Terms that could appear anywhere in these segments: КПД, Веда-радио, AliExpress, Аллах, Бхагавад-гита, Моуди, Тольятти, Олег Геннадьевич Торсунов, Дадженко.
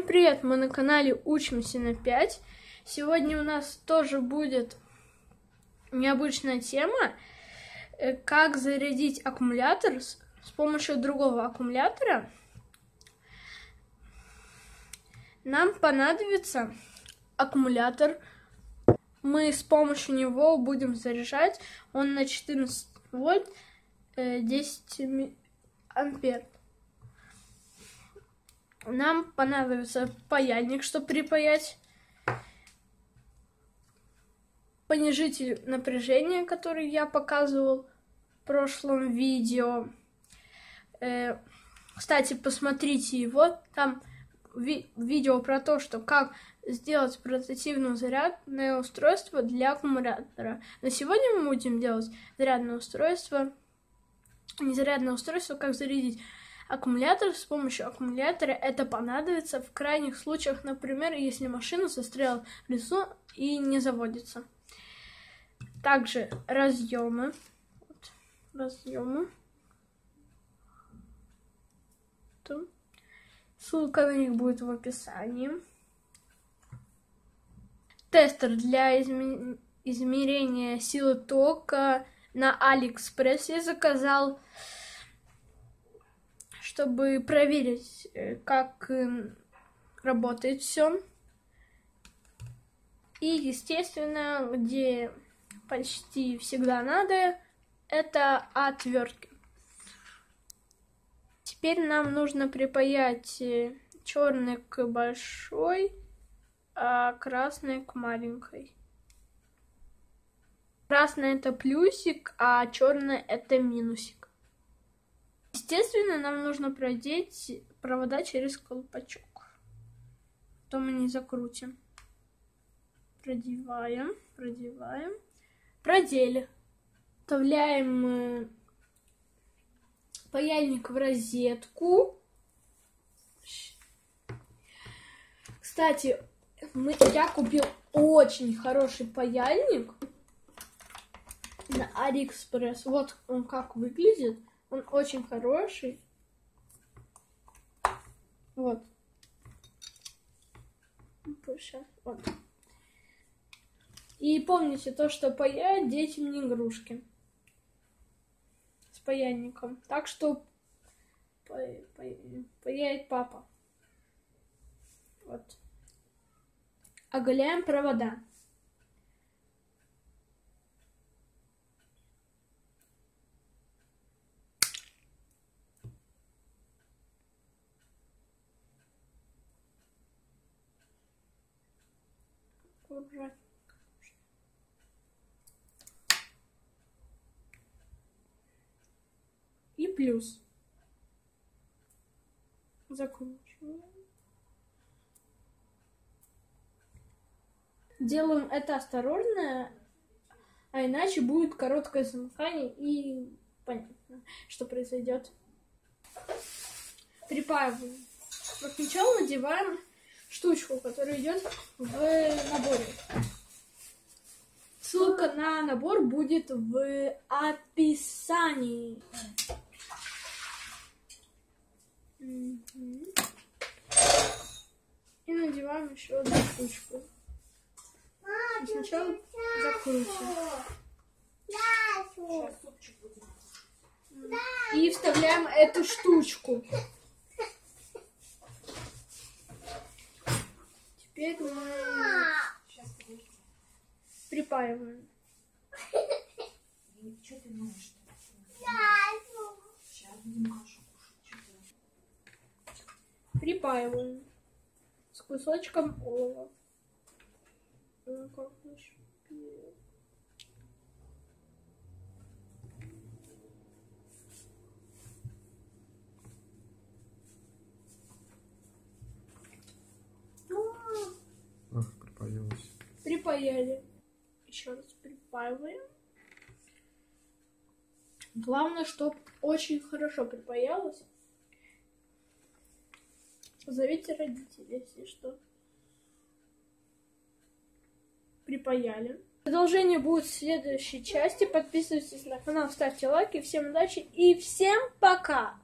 Всем привет! Мы на канале Учимся на 5. Сегодня у нас тоже будет необычная тема. Как зарядить аккумулятор с помощью другого аккумулятора. Нам понадобится аккумулятор. Мы с помощью него будем заряжать. Он на 14 вольт, 10 ампер. Нам понадобится паяльник, чтобы припаять, понижитель напряжения, который я показывал в прошлом видео. Кстати, посмотрите его, там видео про то, что как сделать портативное зарядное устройство для аккумулятора. Но сегодня мы будем делать зарядное устройство, не зарядное устройство, как зарядить аккумулятор с помощью аккумулятора. Это понадобится в крайних случаях, например, если машина застряла в лесу и не заводится. Также разъемы. Ссылка на них будет в описании. Тестер для измерения силы тока на AliExpress я заказал, чтобы проверить, как работает все. И, естественно, где почти всегда надо, это отвертки. Теперь нам нужно припаять черный к большой, а красный к маленькой. Красный — это плюсик, а черный — это минусик. Естественно, нам нужно продеть провода через колпачок. Потом мы не закрутим. Продеваем. Продели. Вставляем паяльник в розетку. Кстати, я купил очень хороший паяльник на AliExpress. Вот он как выглядит. Он очень хороший. Вот. Вот. И помните то, что паять детям не игрушки. С паяльником. Так что паяет папа. Вот. Оголяем провода. И плюс. Закручиваем. Делаем это осторожно, а иначе будет короткое замыкание, и понятно, что произойдет. Припаиваем. Как начало надеваем штучку, которая идет в наборе. Ссылка на набор будет в описании. И надеваем еще одну штучку. И сначала закручиваем. И вставляем эту штучку. Теперь мы припаиваем. Припаиваем с кусочком олова. Припаяли. Еще раз припаиваем. Главное, чтобы очень хорошо припаялось. Позовите родителей, если что. Припаяли. Продолжение будет в следующей части. Подписывайтесь на канал, ставьте лайки. Всем удачи и всем пока!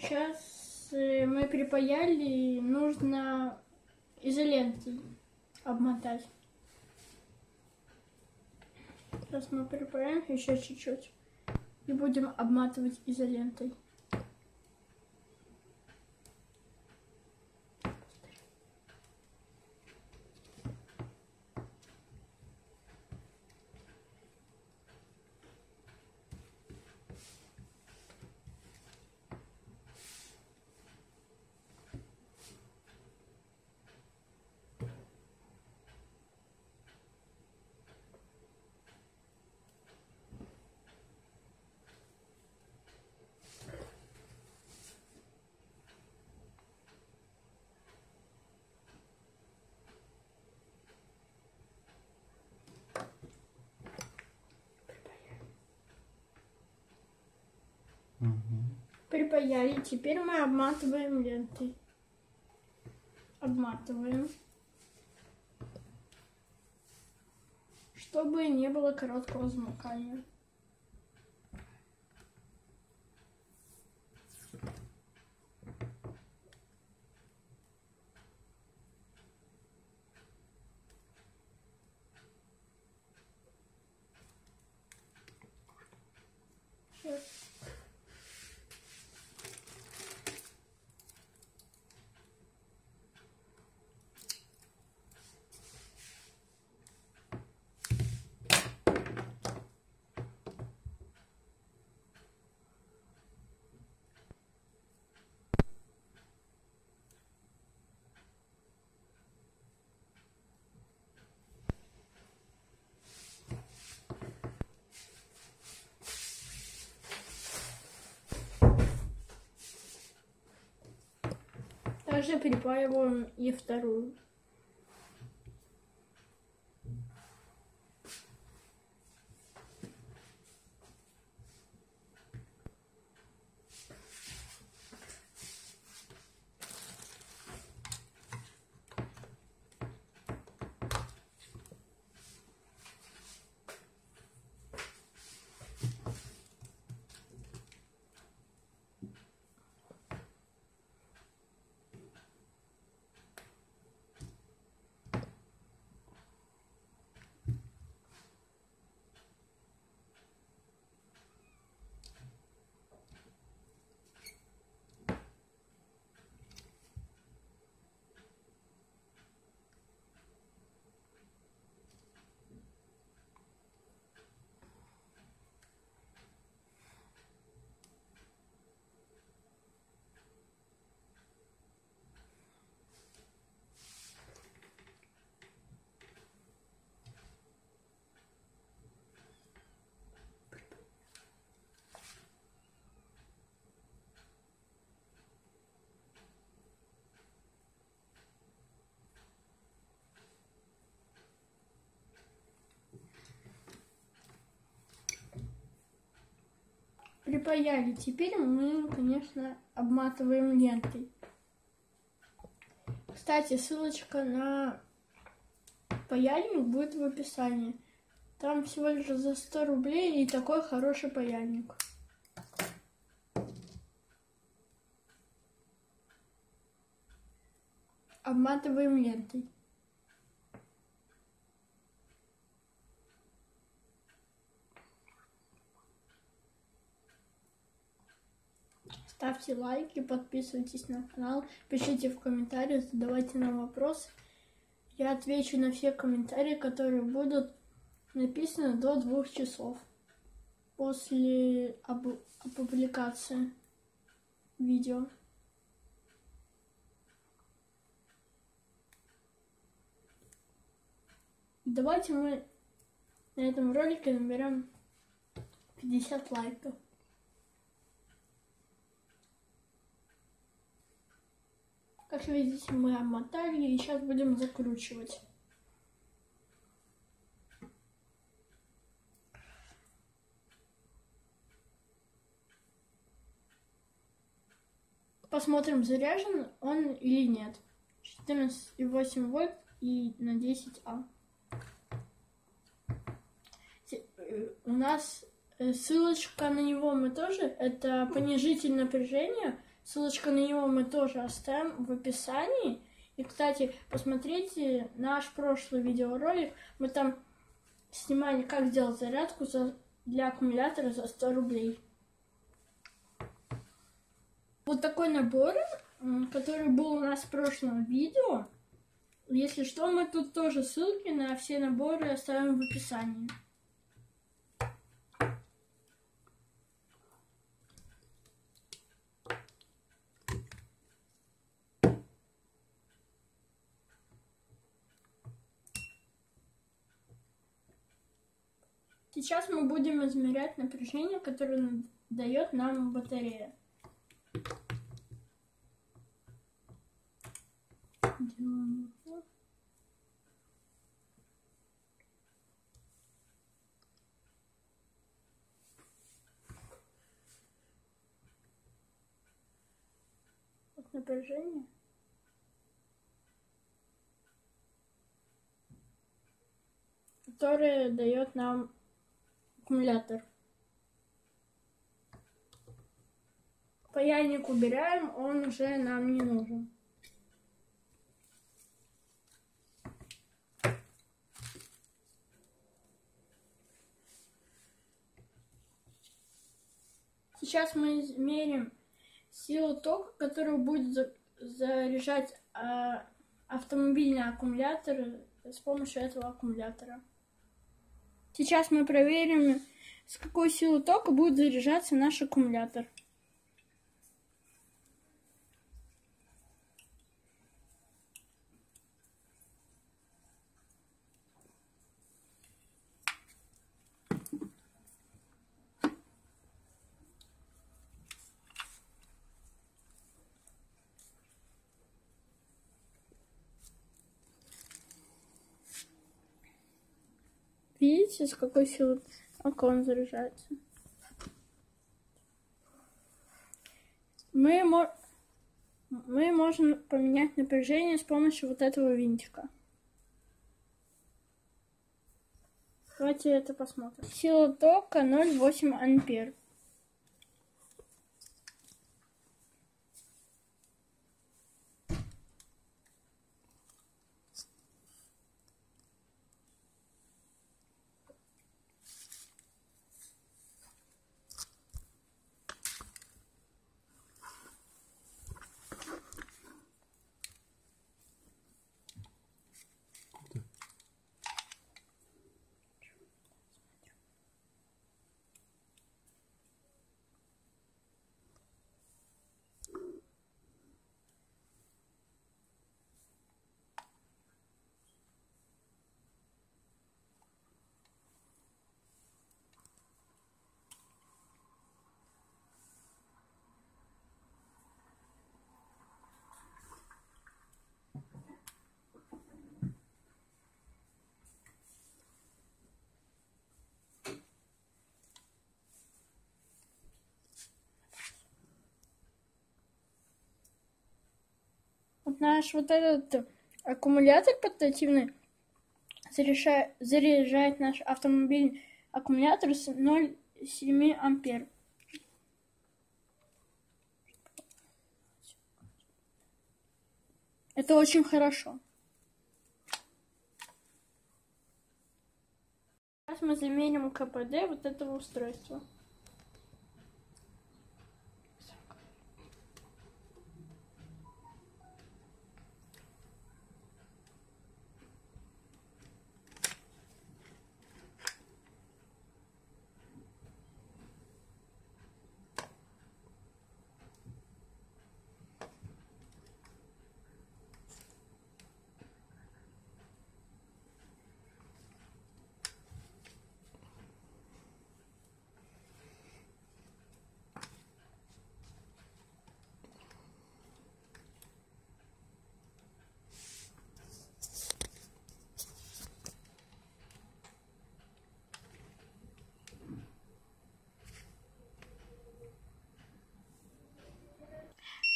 Сейчас мы припаяли, нужно изолентой обмотать. Сейчас мы припаяем еще чуть-чуть и будем обматывать изолентой. Припаяли. Теперь мы обматываем лентой. Обматываем, чтобы не было короткого замыкания. Также припаиваем и вторую. Припаяли. Теперь мы, конечно, обматываем лентой. Кстати, ссылочка на паяльник будет в описании. Там всего лишь за 100 рублей и такой хороший паяльник. Обматываем лентой. Ставьте лайки, подписывайтесь на канал, пишите в комментариях, задавайте нам вопросы. Я отвечу на все комментарии, которые будут написаны до 2 часов после опубликации видео. Давайте мы на этом ролике наберем 50 лайков. Как видите, мы обмотали и сейчас будем закручивать. Посмотрим, заряжен он или нет. 14,8 вольт и на 10А. У нас ссылочка на него мы тоже. Это понижитель напряжения. Ссылочку на него мы тоже оставим в описании. И, кстати, посмотрите наш прошлый видеоролик. Мы там снимали, как сделать зарядку для аккумулятора за 100 рублей. Вот такой набор, который был у нас в прошлом видео. Если что, мы тут тоже ссылки на все наборы оставим в описании. Сейчас мы будем измерять напряжение, которое дает нам батарея. Вот напряжение. Которое дает нам аккумулятор. Паяльник убираем, он уже нам не нужен. Сейчас мы измерим силу тока, которая будет заряжать автомобильный аккумулятор с помощью этого аккумулятора. Сейчас мы проверим, с какой силой тока будет заряжаться наш аккумулятор. Видите, с какой силой он заряжается? Мы можем поменять напряжение с помощью вот этого винтика. Давайте это посмотрим. Сила тока 0,8 ампер. Наш вот этот аккумулятор портативный заряжает наш автомобильный аккумулятор с 0,7 ампер. Это очень хорошо. Сейчас мы замерим КПД вот этого устройства.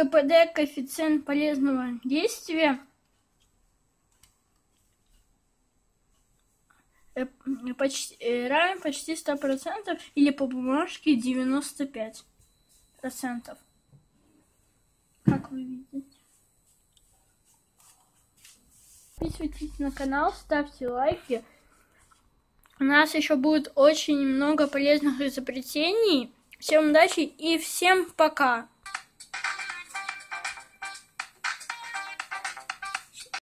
КПД, коэффициент полезного действия, равен почти 100% или по бумажке 95%. как вы видите. Подписывайтесь на канал, ставьте лайки. У нас еще будет очень много полезных изобретений. Всем удачи и всем пока!